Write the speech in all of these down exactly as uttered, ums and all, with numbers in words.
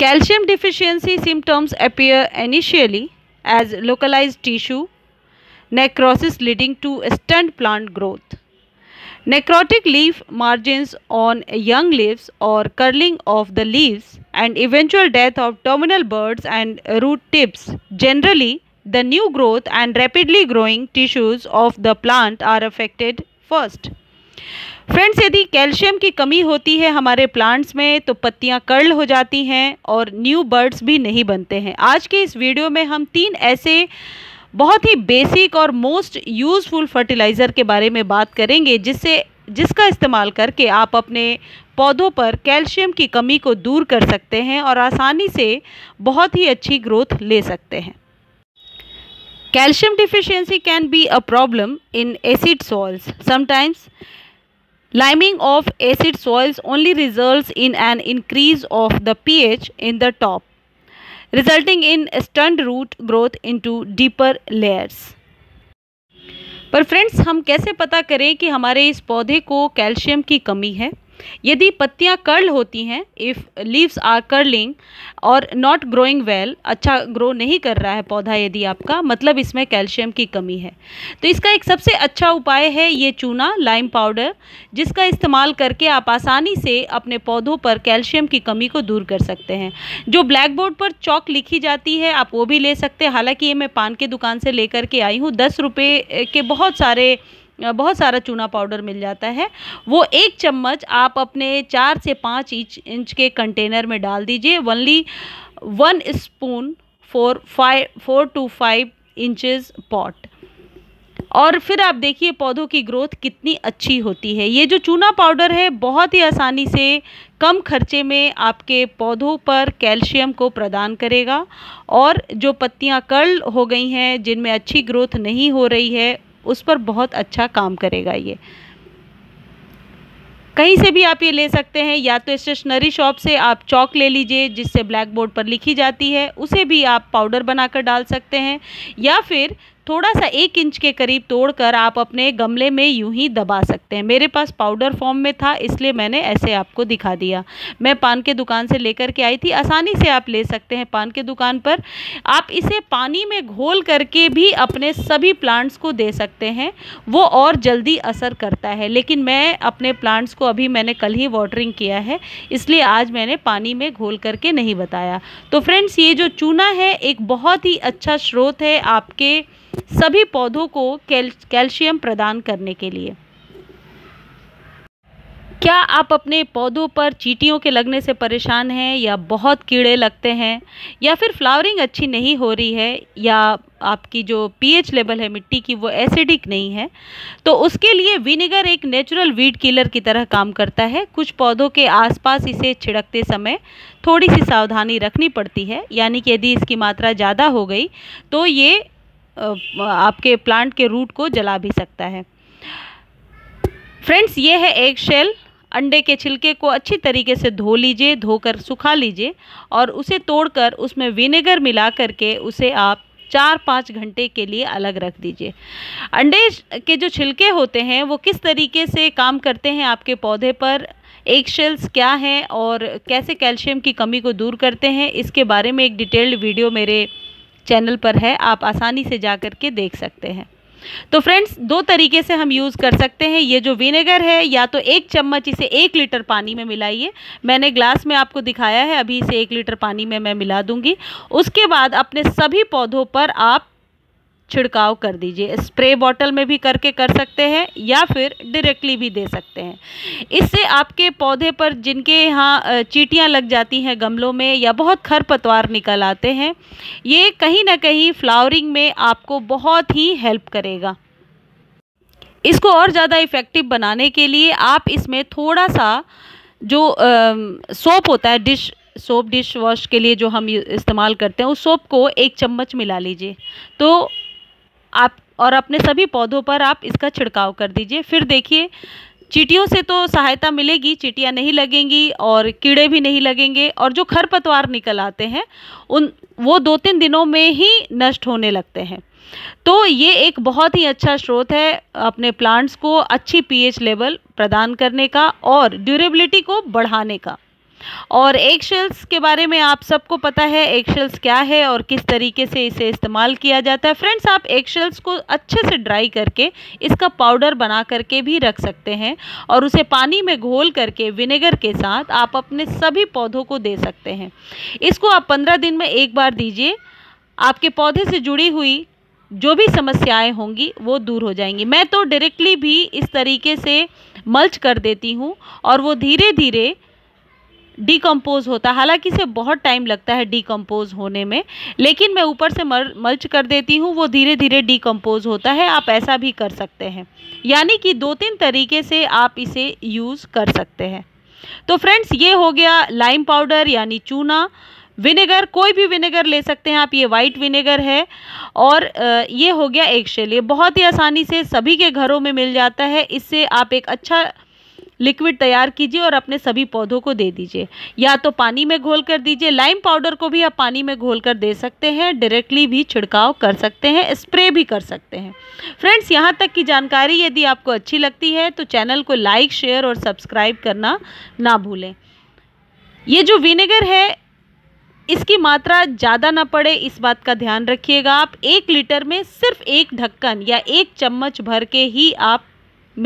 Calcium deficiency symptoms appear initially as localized tissue necrosis leading to stunted plant growth. Necrotic leaf margins on young leaves or curling of the leaves and eventual death of terminal buds and root tips. Generally, the new growth and rapidly growing tissues of the plant are affected first. Friends, यदि calcium की कमी होती है हमारे plants में तो पत्तियां curl हो जाती हैं और न्यू बर्ड्स भी नहीं बनते हैं। आज के इस वीडियो में हम तीन ऐसे बहुत ही बेसिक और मोस्ट यूज़फुल फर्टिलाइज़र के बारे में बात करेंगे जिससे जिसका इस्तेमाल करके आप अपने पौधों पर कैल्शियम की कमी को दूर कर सकते हैं और आसानी से बहुत ही अच्छी ग्रोथ ले सकते हैं। Calcium deficiency can be a problem in acid soils. Sometimes, liming of acid soils only results in an increase of the pH in the top, resulting in stunted root growth into deeper layers. पर friends, हम कैसे पता करें कि हमारे इस पौधे को कैल्शियम की कमी है? यदि पत्तियां कर्ल होती हैं, इफ़ लीव्स आर कर्लिंग और नॉट ग्रोइंग वेल, अच्छा ग्रो नहीं कर रहा है पौधा यदि आपका, मतलब इसमें कैल्शियम की कमी है। तो इसका एक सबसे अच्छा उपाय है ये चूना, लाइम पाउडर, जिसका इस्तेमाल करके आप आसानी से अपने पौधों पर कैल्शियम की कमी को दूर कर सकते हैं। जो ब्लैक बोर्ड पर चौक लिखी जाती है आप वो भी ले सकते हैं। हालाँकि ये मैं पान की दुकान से लेकर के आई हूँ, दस रुपये के बहुत सारे बहुत सारा चूना पाउडर मिल जाता है। वो एक चम्मच आप अपने चार से पाँच इंच इंच के कंटेनर में डाल दीजिए। Only one spoon four five four to five inches pot, और फिर आप देखिए पौधों की ग्रोथ कितनी अच्छी होती है। ये जो चूना पाउडर है बहुत ही आसानी से कम खर्चे में आपके पौधों पर कैल्शियम को प्रदान करेगा, और जो पत्तियां कर्ल हो गई हैं, जिनमें अच्छी ग्रोथ नहीं हो रही है, उस पर बहुत अच्छा काम करेगा। ये कहीं से भी आप ये ले सकते हैं, या तो स्टेशनरी शॉप से आप चॉक ले लीजिए जिससे ब्लैक बोर्ड पर लिखी जाती है, उसे भी आप पाउडर बनाकर डाल सकते हैं, या फिर थोड़ा सा एक इंच के करीब तोड़कर आप अपने गमले में यूं ही दबा सकते हैं। मेरे पास पाउडर फॉर्म में था इसलिए मैंने ऐसे आपको दिखा दिया। मैं पान के दुकान से लेकर के आई थी, आसानी से आप ले सकते हैं पान के दुकान पर। आप इसे पानी में घोल करके भी अपने सभी प्लांट्स को दे सकते हैं, वो और जल्दी असर करता है। लेकिन मैं अपने प्लांट्स को अभी मैंने कल ही वाटरिंग किया है इसलिए आज मैंने पानी में घोल करके नहीं बताया। तो फ्रेंड्स, ये जो चूना है एक बहुत ही अच्छा स्रोत है आपके सभी पौधों को कैल, कैल्शियम प्रदान करने के लिए। क्या आप अपने पौधों पर चींटियों के लगने से परेशान हैं, या बहुत कीड़े लगते हैं, या फिर फ्लावरिंग अच्छी नहीं हो रही है, या आपकी जो पीएच लेवल है मिट्टी की वो एसिडिक नहीं है? तो उसके लिए विनेगर एक नेचुरल वीड किलर की तरह काम करता है। कुछ पौधों के आसपास इसे छिड़कते समय थोड़ी सी सावधानी रखनी पड़ती है, यानी कि यदि इसकी मात्रा ज़्यादा हो गई तो ये आपके प्लांट के रूट को जला भी सकता है। फ्रेंड्स, ये है एग शेल। अंडे के छिलके को अच्छी तरीके से धो लीजिए, धोकर सुखा लीजिए और उसे तोड़कर उसमें विनेगर मिला करके उसे आप चार पाँच घंटे के लिए अलग रख दीजिए। अंडे के जो छिलके होते हैं वो किस तरीके से काम करते हैं आपके पौधे पर, एग शेल्स क्या हैं और कैसे कैल्शियम की कमी को दूर करते हैं, इसके बारे में एक डिटेल्ड वीडियो मेरे चैनल पर है, आप आसानी से जा कर के देख सकते हैं। तो फ्रेंड्स, दो तरीके से हम यूज़ कर सकते हैं। ये जो विनेगर है, या तो एक चम्मच इसे एक लीटर पानी में मिलाइए, मैंने ग्लास में आपको दिखाया है, अभी इसे एक लीटर पानी में मैं मिला दूंगी। उसके बाद अपने सभी पौधों पर आप छिड़काव कर दीजिए। स्प्रे बॉटल में भी करके कर सकते हैं या फिर डायरेक्टली भी दे सकते हैं। इससे आपके पौधे पर जिनके यहाँ चींटियाँ लग जाती हैं गमलों में, या बहुत खरपतवार निकल आते हैं, ये कहीं ना कहीं फ्लावरिंग में आपको बहुत ही हेल्प करेगा। इसको और ज़्यादा इफ़ेक्टिव बनाने के लिए आप इसमें थोड़ा सा जो सोप होता है, डिश सोप, डिश वॉश के लिए जो हम इस्तेमाल करते हैं, उस सोप को एक चम्मच मिला लीजिए तो आप, और अपने सभी पौधों पर आप इसका छिड़काव कर दीजिए। फिर देखिए, चींटियों से तो सहायता मिलेगी, चींटियाँ नहीं लगेंगी और कीड़े भी नहीं लगेंगे, और जो खरपतवार निकल आते हैं उन वो दो तीन दिनों में ही नष्ट होने लगते हैं। तो ये एक बहुत ही अच्छा स्रोत है अपने प्लांट्स को अच्छी पीएच लेवल प्रदान करने का और ड्यूरेबिलिटी को बढ़ाने का। और एग शेल्स के बारे में आप सबको पता है एग शेल्स क्या है और किस तरीके से इसे इस्तेमाल किया जाता है। फ्रेंड्स, आप एग शेल्स को अच्छे से ड्राई करके इसका पाउडर बना करके भी रख सकते हैं और उसे पानी में घोल करके विनेगर के साथ आप अपने सभी पौधों को दे सकते हैं। इसको आप पंद्रह दिन में एक बार दीजिए, आपके पौधे से जुड़ी हुई जो भी समस्याएं होंगी वो दूर हो जाएंगी। मैं तो डायरेक्टली भी इस तरीके से मल्च कर देती हूँ और वो धीरे धीरे डिकम्पोज होता है, हालांकि इसे बहुत टाइम लगता है डिकम्पोज होने में, लेकिन मैं ऊपर से मल्च कर देती हूँ, वो धीरे धीरे डिकम्पोज होता है। आप ऐसा भी कर सकते हैं, यानी कि दो तीन तरीके से आप इसे यूज़ कर सकते हैं। तो फ्रेंड्स, ये हो गया लाइम पाउडर यानी चूना, विनेगर, कोई भी विनेगर ले सकते हैं आप, ये वाइट विनेगर है, और ये हो गया एग शेल। ये बहुत ही आसानी से सभी के घरों में मिल जाता है। इससे आप एक अच्छा लिक्विड तैयार कीजिए और अपने सभी पौधों को दे दीजिए, या तो पानी में घोल कर दीजिए। लाइम पाउडर को भी आप पानी में घोल कर दे सकते हैं, डायरेक्टली भी छिड़काव कर सकते हैं, स्प्रे भी कर सकते हैं। फ्रेंड्स, यहाँ तक की जानकारी यदि आपको अच्छी लगती है तो चैनल को लाइक, शेयर और सब्सक्राइब करना ना भूलें। ये जो विनेगर है इसकी मात्रा ज़्यादा ना पड़े, इस बात का ध्यान रखिएगा। आप एक लीटर में सिर्फ एक ढक्कन या एक चम्मच भर के ही आप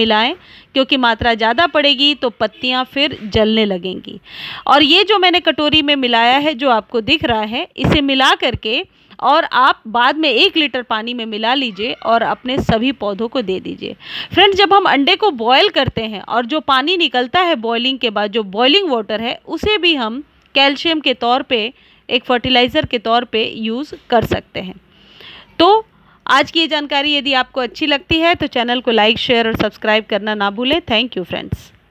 मिलाएं, क्योंकि मात्रा ज़्यादा पड़ेगी तो पत्तियां फिर जलने लगेंगी। और ये जो मैंने कटोरी में मिलाया है, जो आपको दिख रहा है, इसे मिला करके और आप बाद में एक लीटर पानी में मिला लीजिए और अपने सभी पौधों को दे दीजिए। फ्रेंड्स, जब हम अंडे को बॉयल करते हैं और जो पानी निकलता है बॉयलिंग के बाद, जो बॉयलिंग वाटर है, उसे भी हम कैल्शियम के तौर पर, एक फर्टिलाइज़र के तौर पे यूज़ कर सकते हैं। तो आज की ये जानकारी यदि आपको अच्छी लगती है तो चैनल को लाइक, शेयर और सब्सक्राइब करना ना भूलें। Thank you friends.